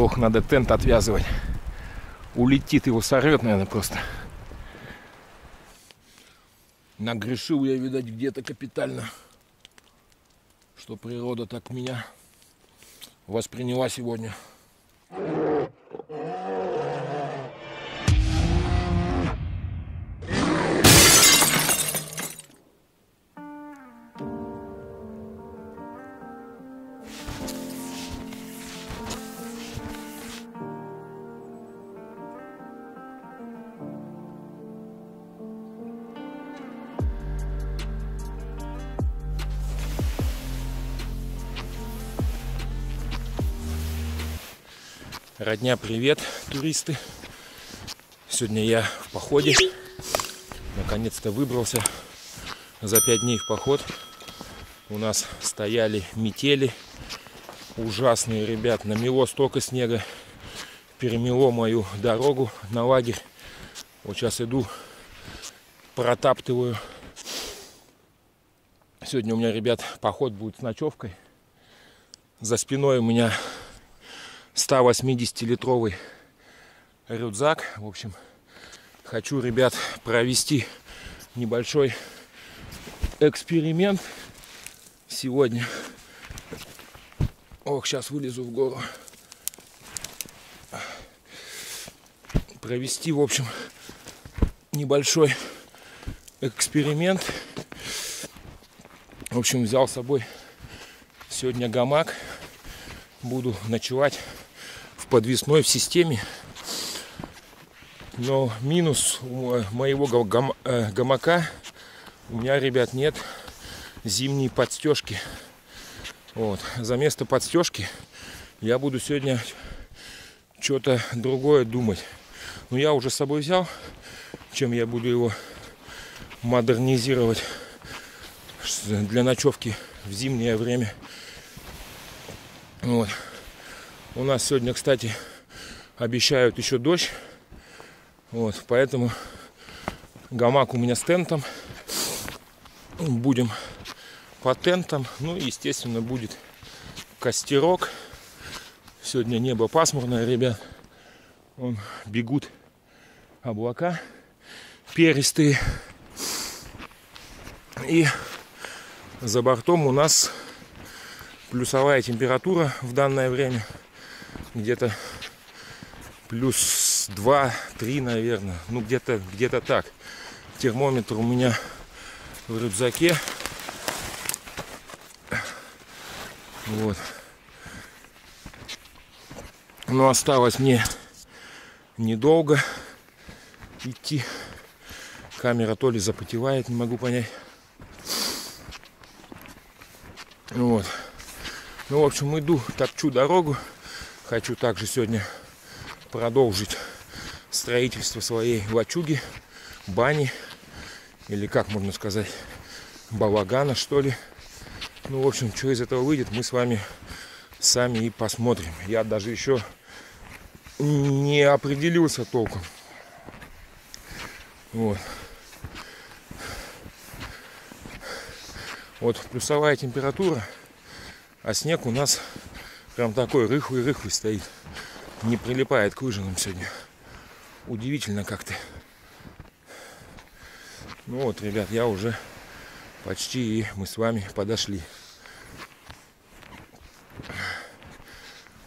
Ох, надо тент отвязывать. Улетит, его сорвет, наверное, просто. Нагрешил я, видать, где-то капитально, что природа так меня восприняла сегодня. Родня, привет, туристы! Сегодня я в походе. Наконец-то выбрался за 5 дней в поход. У нас стояли метели. Ужасные, ребят. Намело столько снега. Перемело мою дорогу на лагерь. Вот сейчас иду, протаптываю. Сегодня у меня, ребят, поход будет с ночевкой. За спиной у меня 180-литровый рюкзак. В общем, хочу, ребят, провести небольшой эксперимент сегодня. Ох, сейчас вылезу в гору. Провести, в общем, небольшой эксперимент. В общем, взял с собой сегодня гамак. Буду ночевать в подвесной в системе, но минус у моего гамака: у меня, ребят, нет зимней подстежки. Вот. За место подстежки я буду сегодня что-то другое думать. Но я уже с собой взял, чем я буду его модернизировать для ночевки в зимнее время. Вот. У нас сегодня, кстати, обещают еще дождь. Вот, поэтому гамак у меня с тентом. Будем по тентам. Ну и, естественно, будет костерок. Сегодня небо пасмурное, ребят. Вон бегут облака перистые. И за бортом у нас плюсовая температура в данное время, где-то плюс 2-3, наверное, ну где-то так. Термометр у меня в рюкзаке. Вот. Но осталось мне недолго идти. Камера то ли запотевает, не могу понять. Вот. Ну, в общем, иду, топчу дорогу. Хочу также сегодня продолжить строительство своей лачуги, бани, или, как можно сказать, балагана, что ли. Ну, в общем, что из этого выйдет, мы с вами сами и посмотрим. Я даже еще не определился толком. Вот. Вот плюсовая температура. А снег у нас прям такой рыхлый-рыхлый стоит. Не прилипает к лыжам сегодня. Удивительно как-то. Ну вот, ребят, я уже почти, и мы с вами подошли.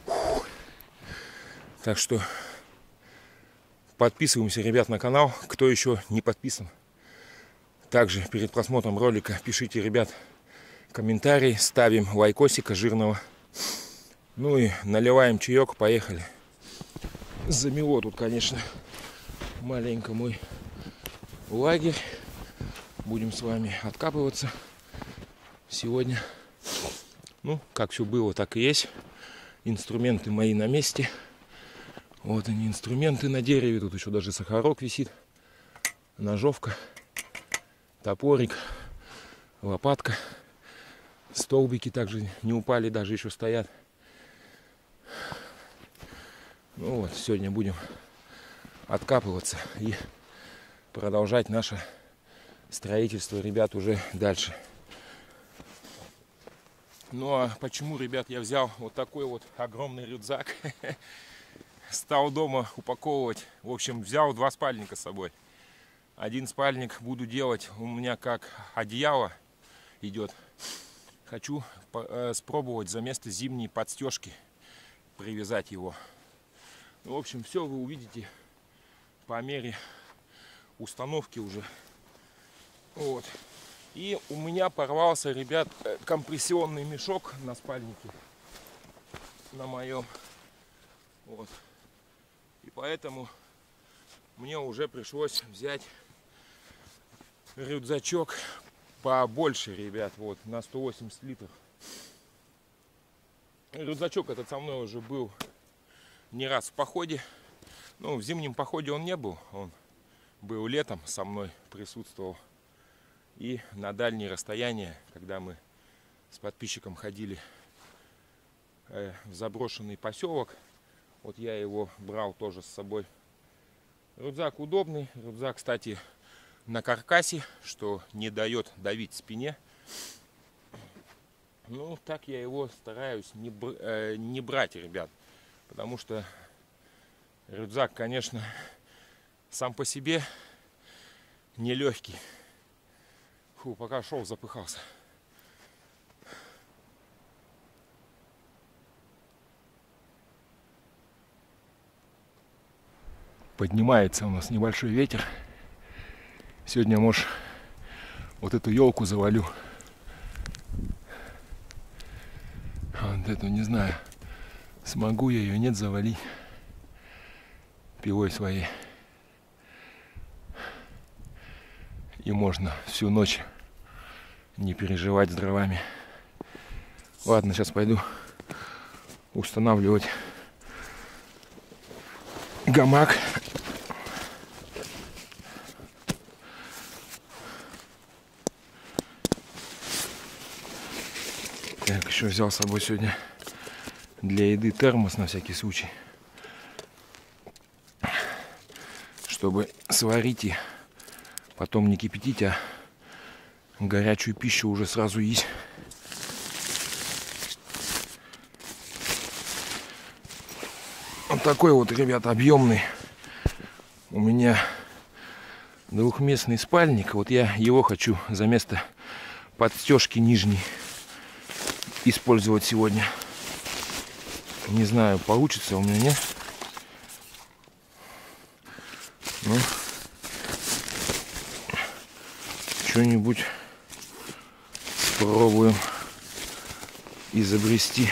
Фух. Так что подписываемся, ребят, на канал, кто еще не подписан. Также перед просмотром ролика пишите, ребят, комментарий, ставим лайкосика жирного. Ну и наливаем чаек, поехали. Замело тут, конечно, маленько мой лагерь. Будем с вами откапываться сегодня. Ну, как все было, так и есть. Инструменты мои на месте. Вот они, инструменты на дереве. Тут еще даже сахарок висит. Ножовка, топорик, лопатка. Столбики также не упали, даже еще стоят. Ну вот, сегодня будем откапываться и продолжать наше строительство, ребят, уже дальше. Но почему, ребят, я взял вот такой вот огромный рюкзак, стал дома упаковывать. В общем, взял два спальника с собой. Один спальник буду делать, у меня как одеяло идет. Хочу спробовать за место зимней подстежки привязать его. В общем, все вы увидите по мере установки уже. Вот. И у меня порвался, ребят, компрессионный мешок на спальнике, на моем. Вот. И поэтому мне уже пришлось взять рюкзачок побольше, ребят, вот, на 180 литров. Рюкзачок этот со мной уже был не раз в походе. Ну, в зимнем походе он не был, он был летом, со мной присутствовал. И на дальние расстояния, когда мы с подписчиком ходили в заброшенный поселок, вот я его брал тоже с собой. Рюкзак удобный. Рюкзак, кстати, на каркасе, что не дает давить спине. Ну, так я его стараюсь не брать, ребят. Потому что рюкзак, конечно, сам по себе нелегкий. Фу, пока шел, запыхался. Поднимается у нас небольшой ветер. Сегодня, может, вот эту елку завалю. Вот эту, не знаю, смогу я ее, нет, завалить пилой своей. И можно всю ночь не переживать с дровами. Ладно, сейчас пойду устанавливать гамак. Так, еще взял с собой сегодня для еды термос на всякий случай, чтобы сварить и потом не кипятить, а горячую пищу уже сразу есть. Вот такой вот, ребят, объемный у меня двухместный спальник. Вот я его хочу за место подстежки нижней использовать сегодня. Не знаю, получится у меня, нет. Ну, что-нибудь пробуем изобрести.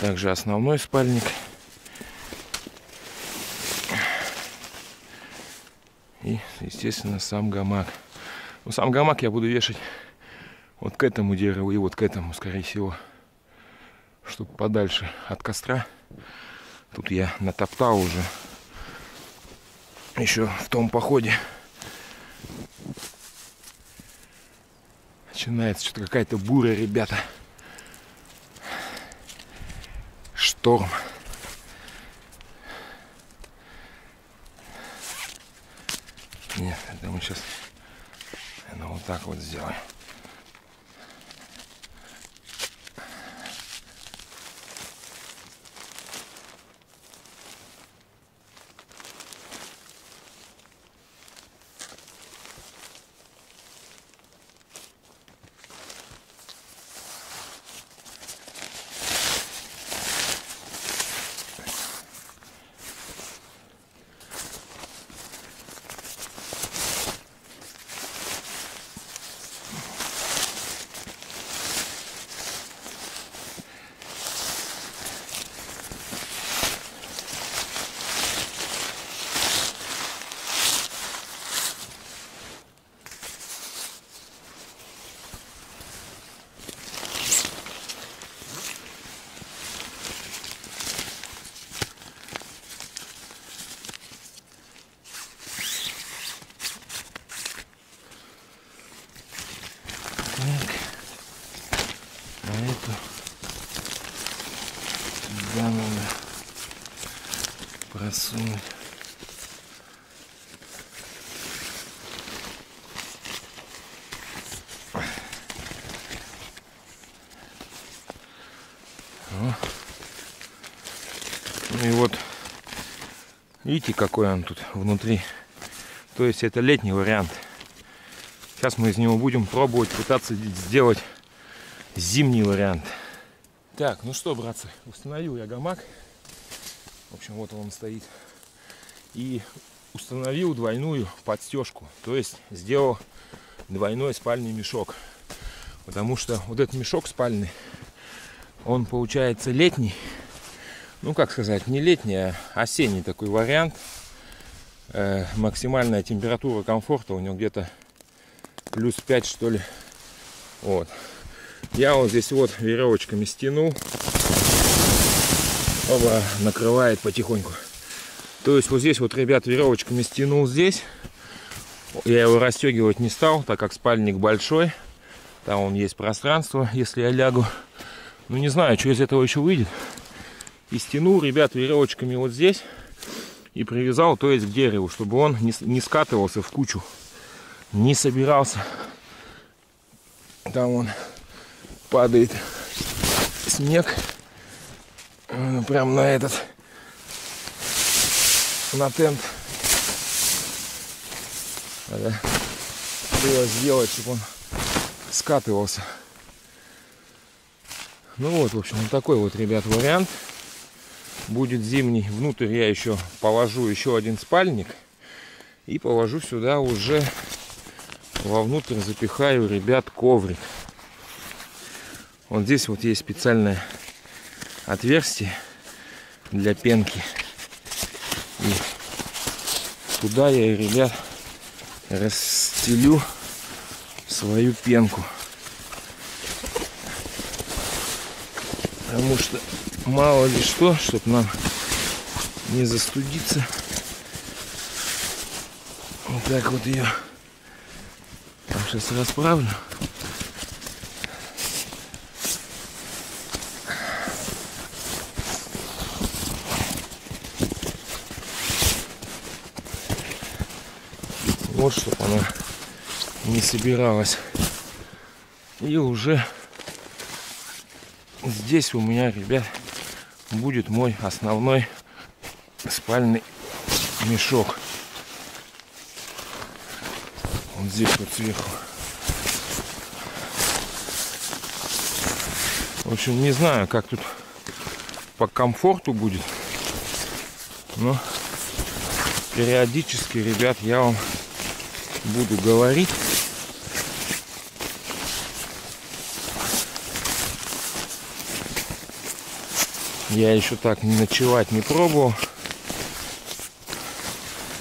Также основной спальник. И, естественно, сам гамак. Ну, сам гамак я буду вешать вот к этому дереву и вот к этому, скорее всего, чтобы подальше от костра. Тут я натоптал уже, еще в том походе. Начинается что-то какая-то буря, ребята. Шторм. Нет, это мы сейчас, ну, вот так вот сделаем. И вот видите, какой он тут внутри. То есть это летний вариант. Сейчас мы из него будем пробовать, пытаться сделать зимний вариант. Так, ну что, братцы, установил я гамак. В общем, вот он стоит. И установил двойную подстежку. То есть сделал двойной спальный мешок. Потому что вот этот мешок спальный, он получается летний. Ну, как сказать, не летний, а осенний такой вариант. Максимальная температура комфорта у него где-то плюс 5, что ли. Вот. Я вот здесь вот веревочками стянул. Оба, накрывает потихоньку. То есть вот здесь вот, ребят, веревочками стянул здесь. Я его расстегивать не стал, так как спальник большой. Там он есть пространство, если я лягу. Ну, не знаю, что из этого еще выйдет. И стянул, ребят, веревочками вот здесь. И привязал, то есть к дереву, чтобы он не скатывался в кучу. Не собирался. Там он падает снег. Прям на этот, на тент. Надо было сделать, чтобы он скатывался. Ну вот, в общем, вот такой вот, ребят, вариант. Будет зимний. Внутрь я еще положу еще один спальник. И положу сюда уже, вовнутрь запихаю, ребят, коврик. Вот здесь вот есть специальное отверстие для пенки. И туда я, ребят, расстелю свою пенку. Потому что мало ли что, чтобы нам не застудиться. Вот так вот ее сейчас расправлю. Вот, чтобы она не собиралась. И уже здесь у меня, ребят, будет мой основной спальный мешок. Вот здесь вот сверху. В общем, не знаю, как тут по комфорту будет. Но периодически, ребят, я вам буду говорить. Я еще так ночевать не пробовал.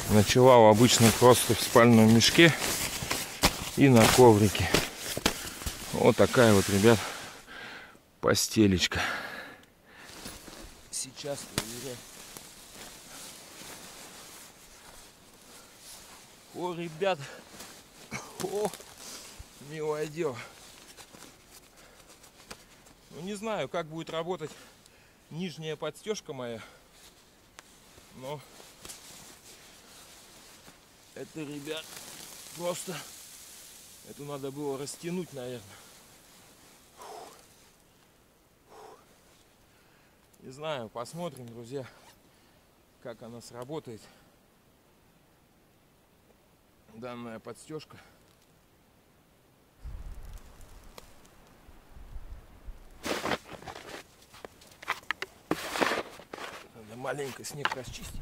Ночевал обычно просто в спальном мешке и на коврике. Вот такая вот, ребят, постелечка. Сейчас проверяю. О, ребят, о, милое дело. Ну, не знаю, как будет работать нижняя подстежка моя, но это, ребят, просто эту надо было растянуть, наверное. Не знаю, посмотрим, друзья, как она сработает. Данная подстежка. Надо маленько снег расчистить.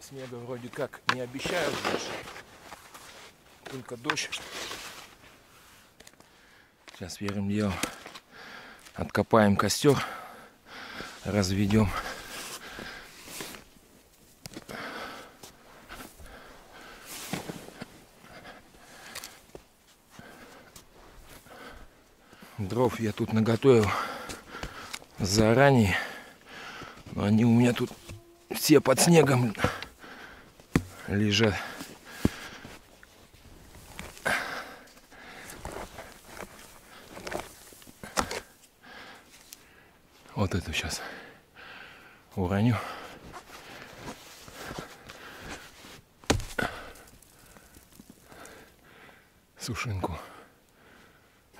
Снега вроде как не обещают больше. Только дождь. Сейчас первым делом откопаем костер, разведем. Дров я тут наготовил заранее, но они у меня тут все под снегом лежат. Вот эту сейчас уроню. Сушинку.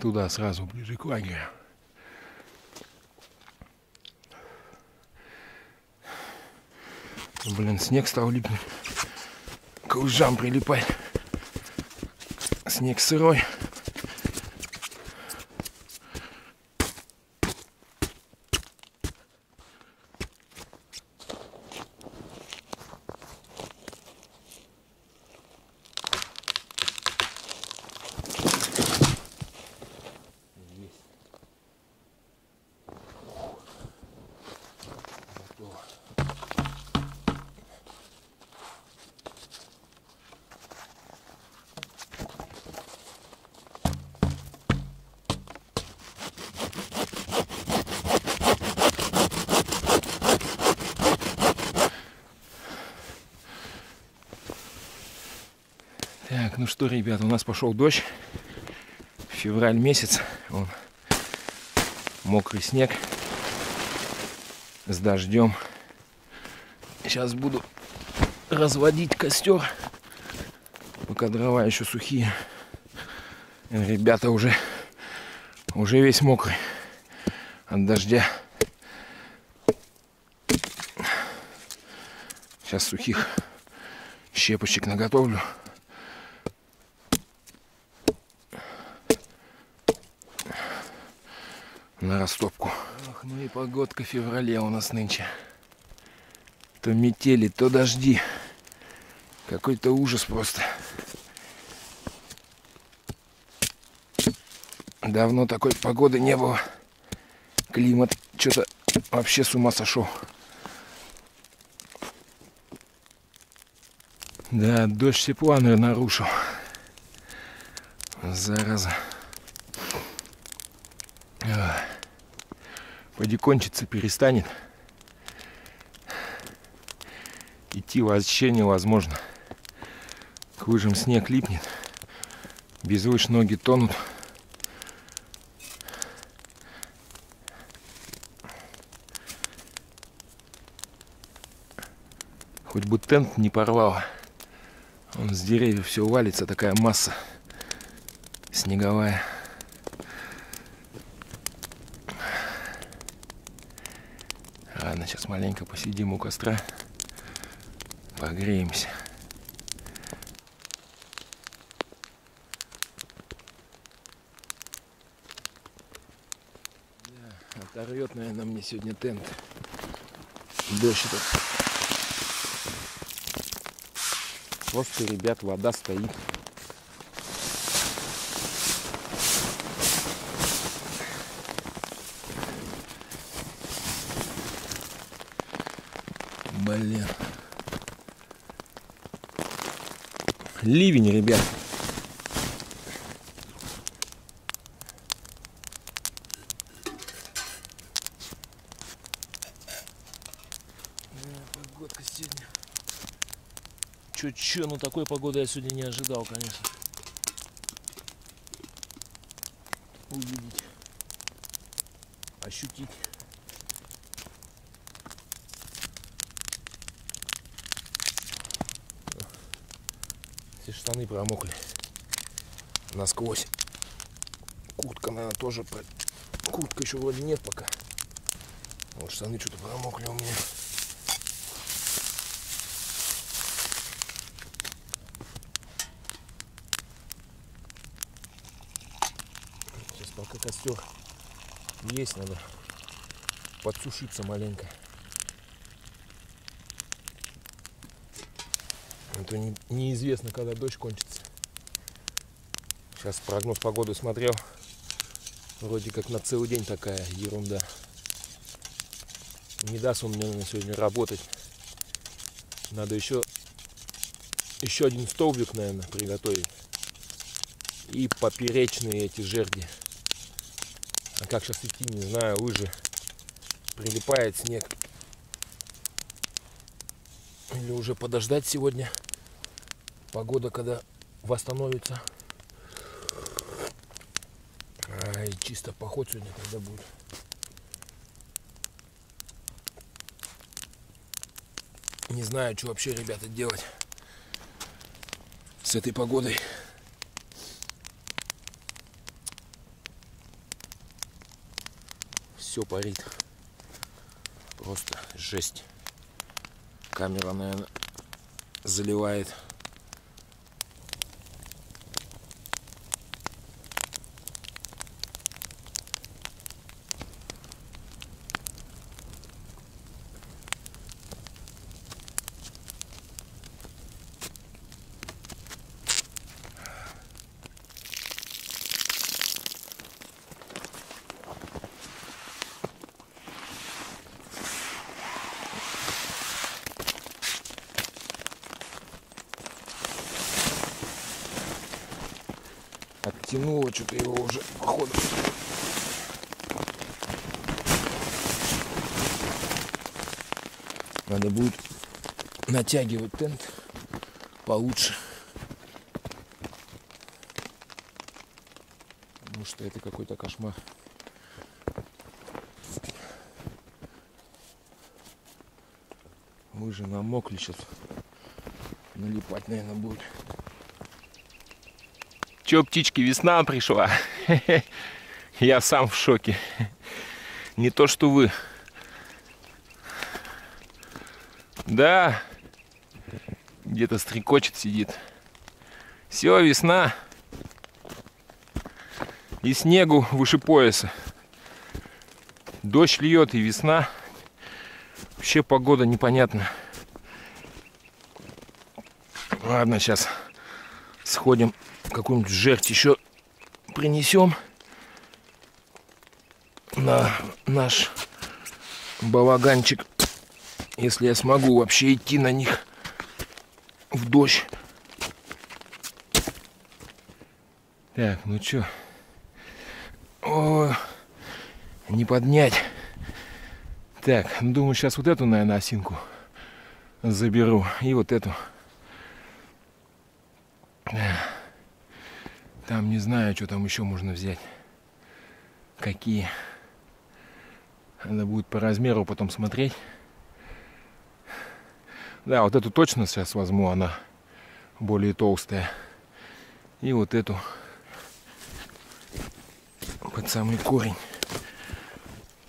Туда сразу ближе к лагерю. Блин, снег стал липнуть. К лужам прилипать. Снег сырой. Так, ну что, ребята, у нас пошел дождь. Февраль месяц. Вон, мокрый снег. С дождем. Сейчас буду разводить костер. Пока дрова еще сухие. Ребята уже весь мокрый от дождя. Сейчас сухих щепочек наготовлю. На растопку. Ах, ну и погодка в феврале у нас нынче. То метели, то дожди. Какой-то ужас просто. Давно такой погоды не было. Климат что-то вообще с ума сошел. Да, дождь все планы нарушил. Зараза. Пойди кончится, перестанет. Идти вообще невозможно. К лыжам снег липнет. Без лыж ноги тонут. Хоть бы тент не порвало. Он с деревьев все валится, такая масса снеговая. Ладно, сейчас маленько посидим у костра, погреемся. Оторвет, наверное, мне сегодня тент. Дождь этот. Просто, ребят, вода стоит. Блин. Ливень, ребят. Погодка сегодня. Чё, ну такой погоды я сегодня не ожидал, конечно. Увидеть. Ощутить. Штаны промокли насквозь. Куртка, наверное, тоже. Куртка еще вроде нет пока. Вот штаны что-то промокли у меня. Сейчас пока костер есть, надо подсушиться маленько. То неизвестно, когда дождь кончится. Сейчас прогноз погоды смотрел. Вроде как на целый день такая ерунда. Не даст он мне, наверное, сегодня работать. Надо еще один столбик, наверное, приготовить. И поперечные эти жерди. А как сейчас идти, не знаю, лыжи. Прилипает снег. Или уже подождать сегодня. Погода, когда восстановится. А, и чисто поход сегодня когда будет. Не знаю, что вообще, ребята, делать с этой погодой. Все парит. Просто жесть. Камера, наверное, заливает. Оттянуло что-то его уже, походу. Надо будет натягивать тент получше. Потому что это какой-то кошмар. Лыжи намокли, сейчас налипать, наверное, будет. Че, птички, весна пришла. Я сам в шоке. Не то, что вы. Да. Где-то стрекочет, сидит. Все, весна. И снегу выше пояса. Дождь льет, и весна. Вообще погода непонятна. Ладно, сейчас сходим. Какую-нибудь жерть еще принесем на наш балаганчик, если я смогу вообще идти на них в дождь. Так, ну чё? О, не поднять. Так, думаю, сейчас вот эту, наверное, осинку заберу и вот эту. Там не знаю, что там еще можно взять. Какие. Надо будет по размеру потом смотреть. Да, вот эту точно сейчас возьму, она более толстая. И вот эту под самый корень.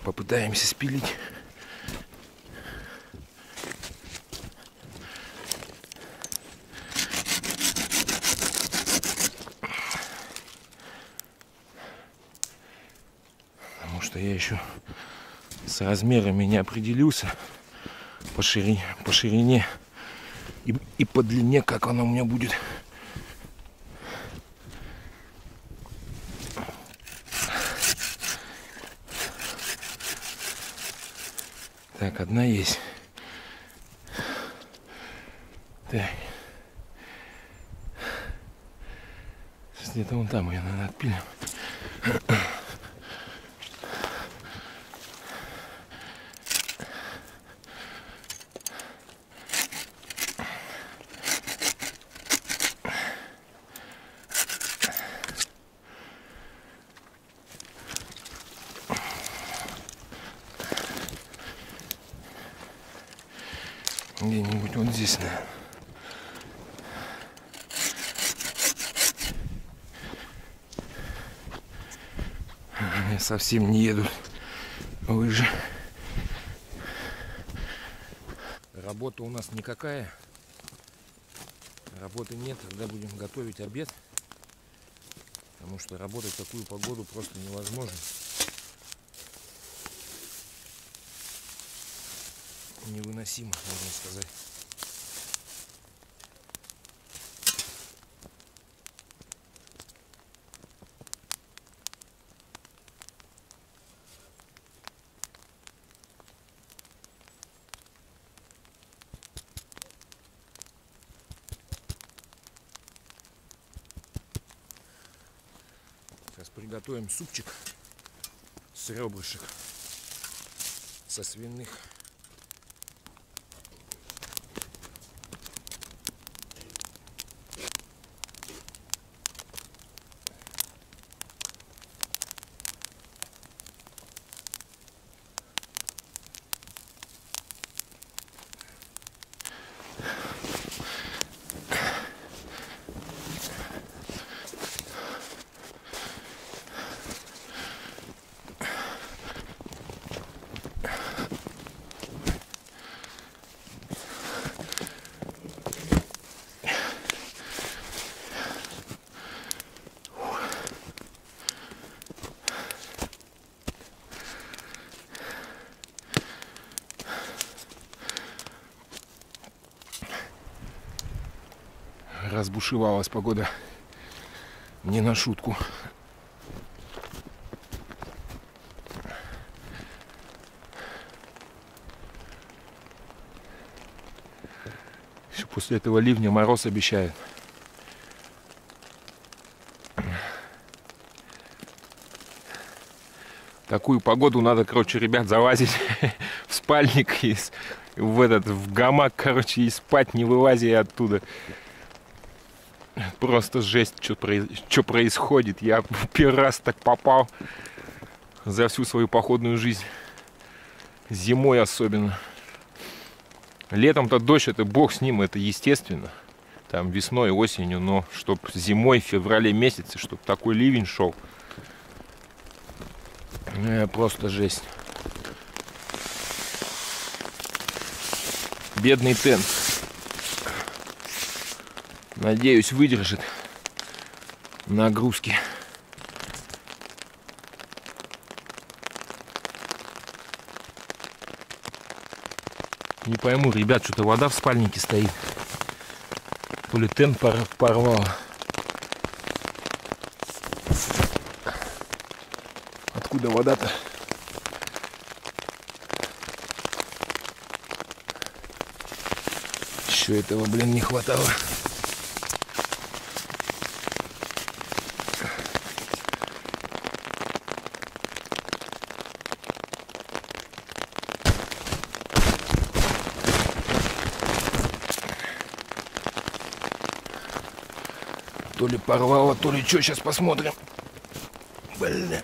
Попытаемся спилить. Я еще с размерами не определился по ширине и по длине, как она у меня будет. Так, одна есть. Так. Где-то вон там ее, наверное, отпилим. Где-нибудь вот здесь, наверное. Они совсем не едут лыжи. Работа у нас никакая. Работы нет, тогда будем готовить обед. Потому что работать в такую погоду просто невозможно. Невыносимо, можно сказать. Сейчас приготовим супчик с ребрышек, со свиных. разбушевалась погода не на шутку. Еще после этого ливня мороз обещает. Такую погоду надо, короче, ребят, залазить в спальник и в гамак, короче, и спать, не вылазя оттуда. Просто жесть, что происходит. Я в первый раз так попал за всю свою походную жизнь. Зимой особенно. Летом-то дождь, это бог с ним, это естественно. Там весной, осенью, но чтоб зимой, в феврале месяце, чтоб такой ливень шел. Просто жесть. Бедный тент. Надеюсь, выдержит нагрузки. Не пойму, ребят, что-то вода в спальнике стоит. То ли тент порвало. Откуда вода-то? Еще этого, блин, не хватало. То ли порвало, то ли что, сейчас посмотрим. Блин.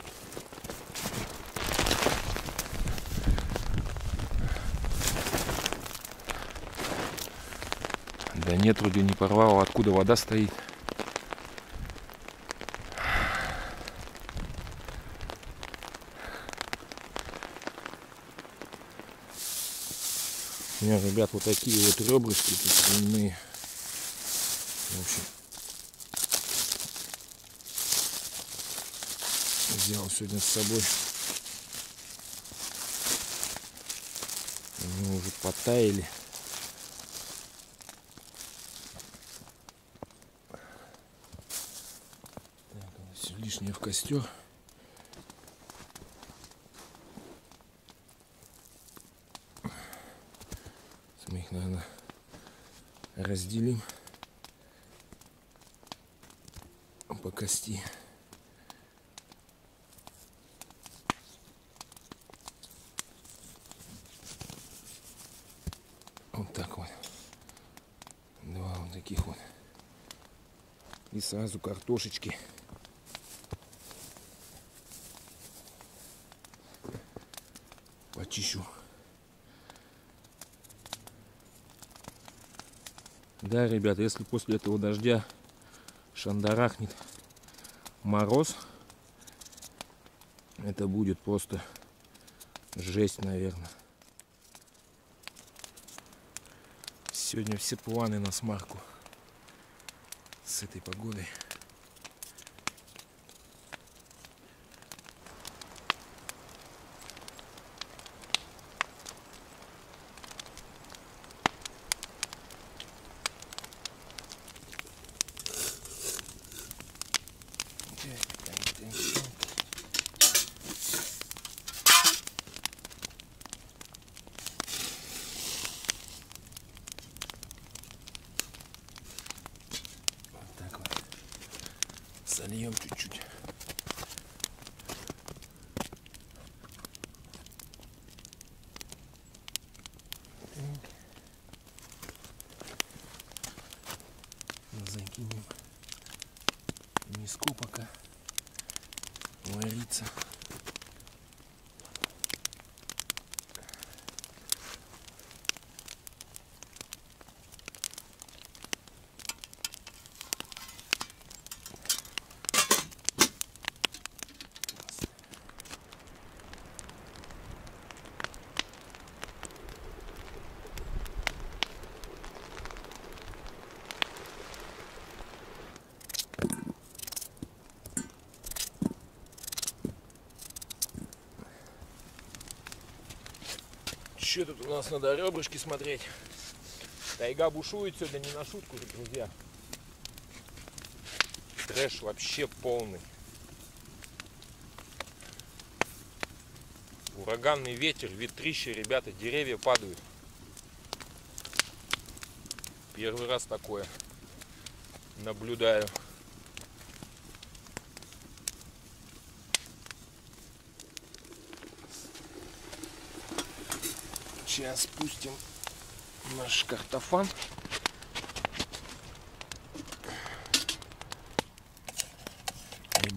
Да нет, вроде не порвало. Откуда вода стоит? У меня, ребят, вот такие вот ребрышки тут свиные. В общем, взял сегодня с собой. Они уже потаяли. Лишнее в костер. Мы их, наверное, разделим по кости. Вот так вот. Два вот таких вот. И сразу картошечки. Почищу. Да, ребята, если после этого дождя шандарахнет мороз, это будет просто жесть, наверное. Сегодня все планы на смарку с этой погодой. Сольем чуть-чуть. Закинем в миску, пока варится. Что тут у нас надо ребрышки смотреть? Тайга бушует сегодня не на шутку, друзья. Трэш вообще полный. Ураганный ветер, ветрище, ребята, деревья падают. Первый раз такое наблюдаю. Сейчас спустим наш картофан.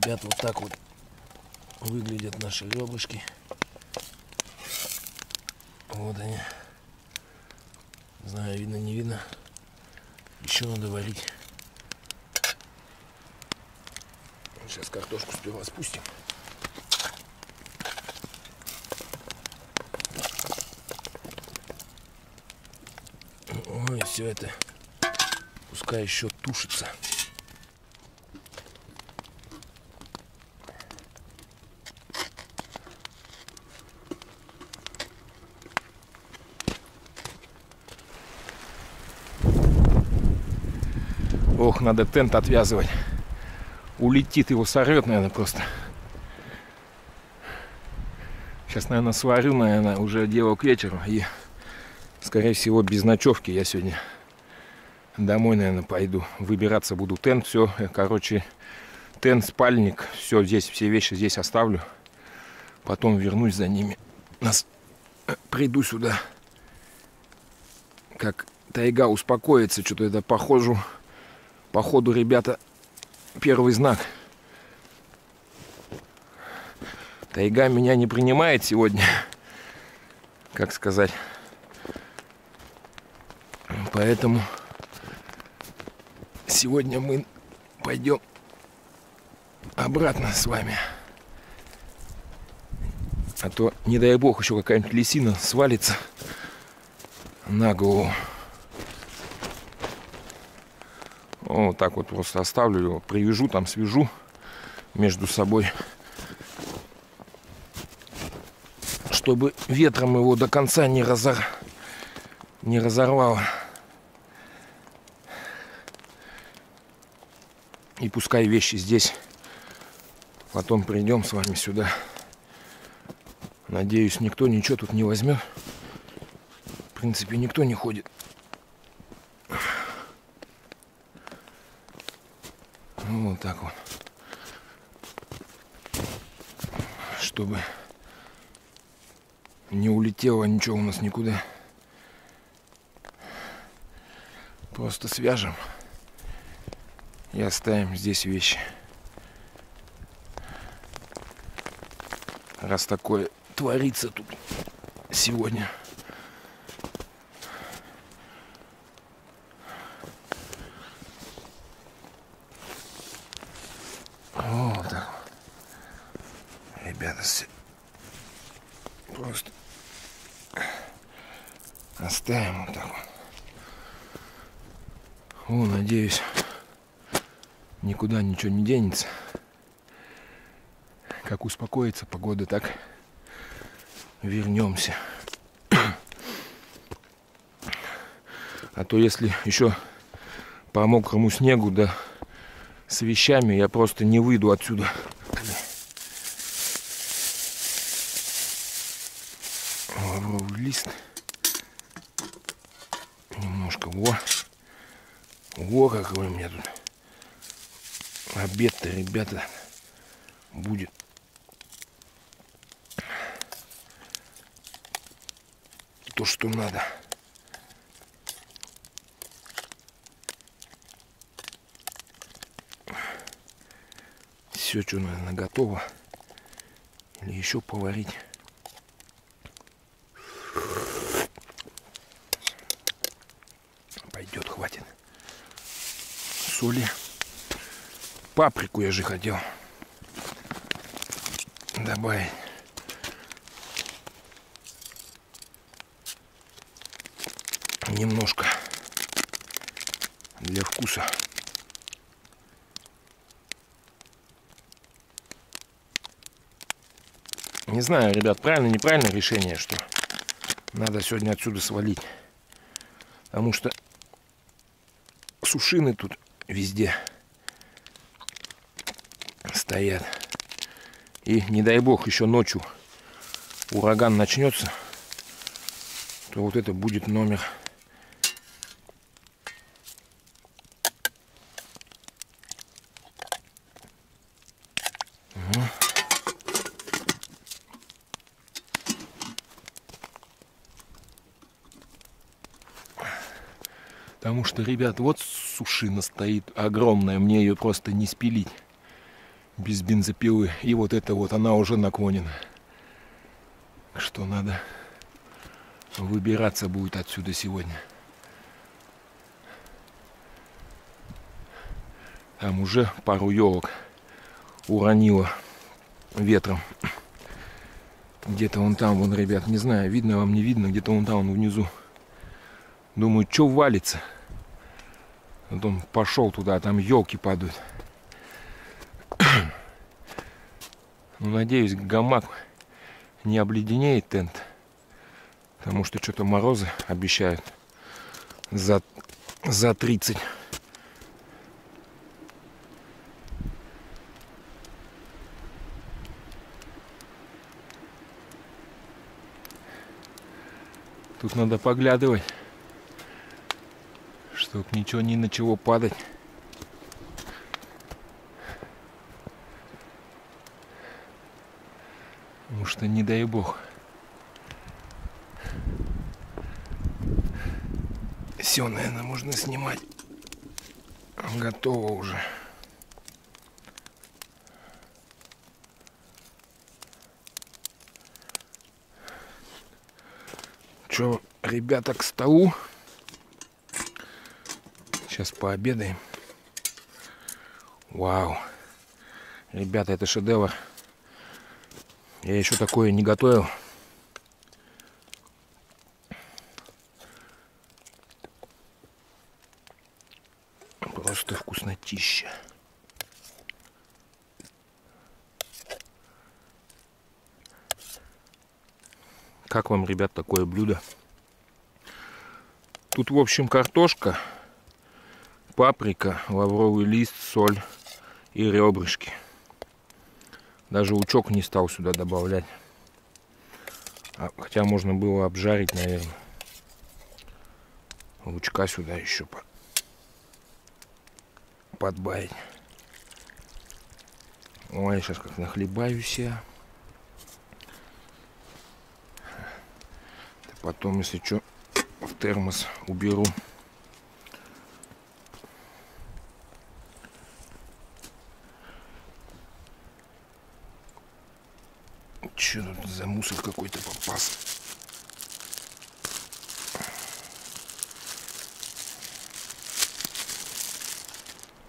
Ребят, вот так вот выглядят наши ребрышки. Вот они. Не знаю, видно, не видно. Еще надо варить. Сейчас картошку сперва спустим. Ой, все это пускай еще тушится. Ох, надо тент отвязывать. Улетит, его сорвет, наверное, просто. Сейчас, наверное, сварю, наверное, уже дело к вечеру. И, скорее всего, без ночевки я сегодня домой, наверное, пойду. Выбираться буду. Тент, все, короче, тент, спальник. Все, здесь, все вещи здесь оставлю. Потом вернусь за ними. Приду сюда. Как тайга успокоится, что-то это похоже... Походу, ребята, первый знак. Тайга меня не принимает сегодня, как сказать. Поэтому сегодня мы пойдем обратно с вами. А то, не дай бог, еще какая-нибудь лисина свалится на голову. Вот так вот просто оставлю его, привяжу, там свяжу между собой, чтобы ветром его до конца не разорвало. И пускай вещи здесь. Потом придем с вами сюда. Надеюсь, никто ничего тут не возьмет. В принципе, никто не ходит. Вот так вот, чтобы не улетело ничего у нас никуда. Просто свяжем и оставим здесь вещи. Раз такое творится тут сегодня. Просто оставим вот так вот. О, надеюсь, никуда ничего не денется. Как успокоится погода, так вернемся. А то если еще по мокрому снегу, да с вещами, я просто не выйду отсюда. Лист немножко. Во как у меня тут обед-то, ребята, будет. То, что надо. Все, что, наверное, готово. Или еще поварить. Пойдет, хватит. Соли. Паприку я же хотел добавить. Немножко. Для вкуса. Не знаю, ребят, правильно, неправильно решение, что надо сегодня отсюда свалить. Потому что сушины тут везде. стоят. И не дай бог еще ночью ураган начнется, то вот это будет номер. Потому что, ребят, вот сушина стоит огромная, мне ее просто не спилить без бензопилы. И вот это вот, она уже наклонена. Что надо, выбираться будет отсюда сегодня. Там уже пару елок уронило ветром. Где-то вон там, вон, ребят, не знаю, видно вам, не видно, где-то вон там, внизу. Думаю, что валится? Вот он пошел туда, а там елки падают. Ну, надеюсь, гамак не обледенеет тент. Потому что что-то морозы обещают за 30. Тут надо поглядывать, чтобы ничего ни на чего падать. Потому что не дай бог. Все, наверное, можно снимать. Готово уже. Че, ребята, к столу? Сейчас пообедаем. Вау. Ребята, это шедевр. Я еще такое не готовил. Просто вкуснотища. Как вам, ребят, такое блюдо? Тут, в общем, картошка, паприка, лавровый лист, соль и ребрышки. Даже лучок не стал сюда добавлять. Хотя можно было обжарить, наверное. Лучка сюда еще подбавить. Ой, сейчас как нахлебаюсь я. Потом, если что, в термос уберу. Что тут за мусор какой-то попался?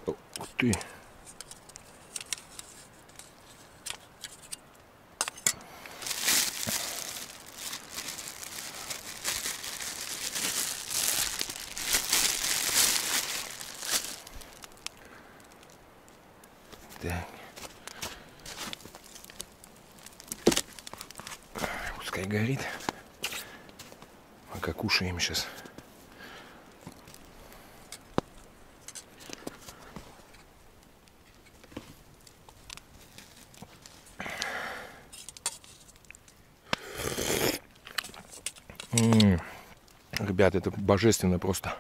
Ух ты! Так. Пускай горит. Пока кушаем сейчас. Ребят, это божественно просто.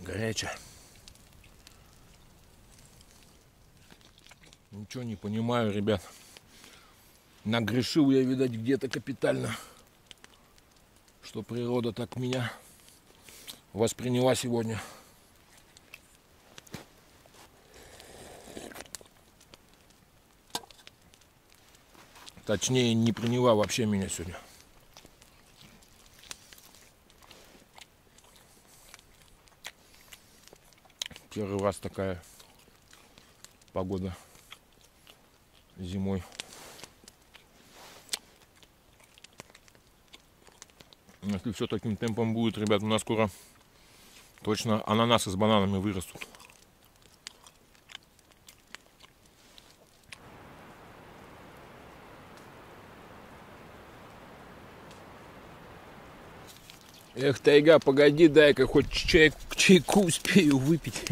Горячая. Ничего не понимаю, ребят. Нагрешил я, видать, где-то капитально, что природа так меня восприняла сегодня. Точнее, не приняла вообще меня сегодня. Первый раз такая погода зимой. Если все таким темпом будет, ребят, у нас скоро точно ананасы с бананами вырастут. Эх, тайга, погоди, дай-ка хоть чайку успею выпить.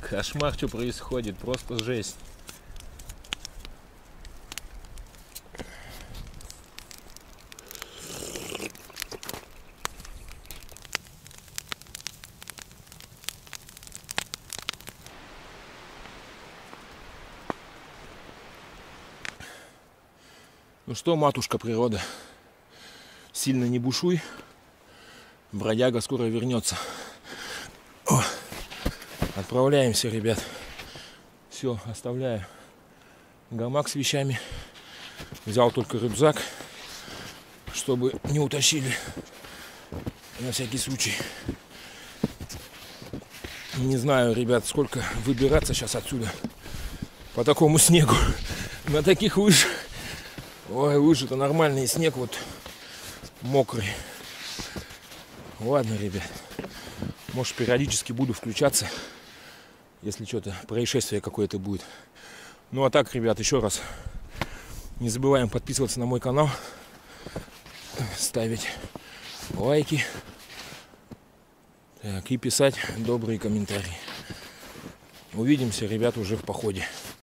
Кошмар, что происходит, просто жесть. Ну что, матушка природа, сильно не бушуй, бродяга скоро вернется. О, отправляемся, ребят. Все, оставляю гамак с вещами. Взял только рюкзак, чтобы не утащили на всякий случай. Не знаю, ребят, сколько выбираться сейчас отсюда по такому снегу. На таких лыжах. Ой, лыжи-то нормальный, снег вот мокрый. Ладно, ребят, может, периодически буду включаться, если что-то, происшествие какое-то будет. Ну, а так, ребят, еще раз, не забываем подписываться на мой канал, ставить лайки, так, и писать добрые комментарии. Увидимся, ребят, уже в походе.